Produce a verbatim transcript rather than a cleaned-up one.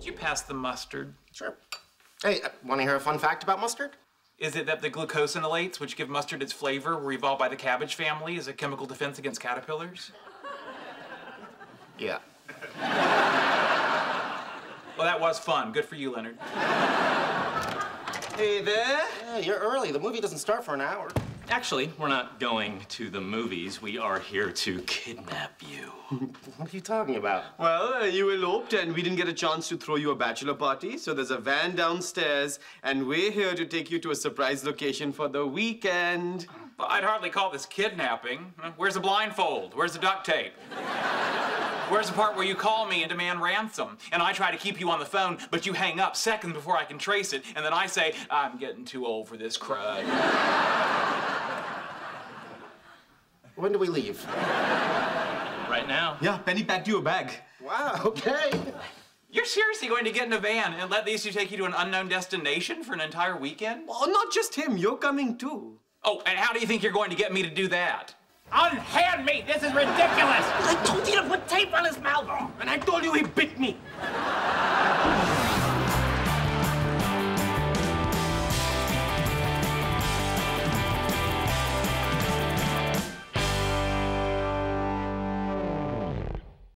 Would you pass the mustard? Sure. Hey, want to hear a fun fact about mustard? Is it that the glucosinolates, which give mustard its flavor, were evolved by the cabbage family as a chemical defense against caterpillars? Yeah. Well, that was fun. Good for you, Leonard. Hey there. Yeah, you're early. The movie doesn't start for an hour. Actually, we're not going to the movies. We are here to kidnap you. What are you talking about? Well, uh, you eloped and we didn't get a chance to throw you a bachelor party, so there's a van downstairs, and we're here to take you to a surprise location for the weekend. Well, I'd hardly call this kidnapping. Where's the blindfold? Where's the duct tape? Where's the part where you call me and demand ransom? And I try to keep you on the phone, but you hang up seconds before I can trace it, and then I say, I'm getting too old for this crud. When do we leave? Right now. Yeah, Penny packed you a bag. Wow, okay. You're seriously going to get in a van and let these two take you to an unknown destination for an entire weekend? Well, not just him, you're coming too. Oh, and how do you think you're going to get me to do that? Unhand me! This is ridiculous! I told you to put tape on his mouth, and I told you he bit me.